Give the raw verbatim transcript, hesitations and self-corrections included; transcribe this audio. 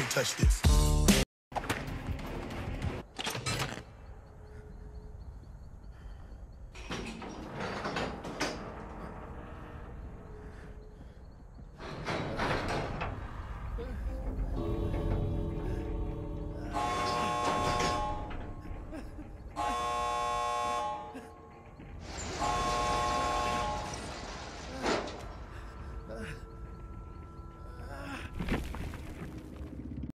can't touch this.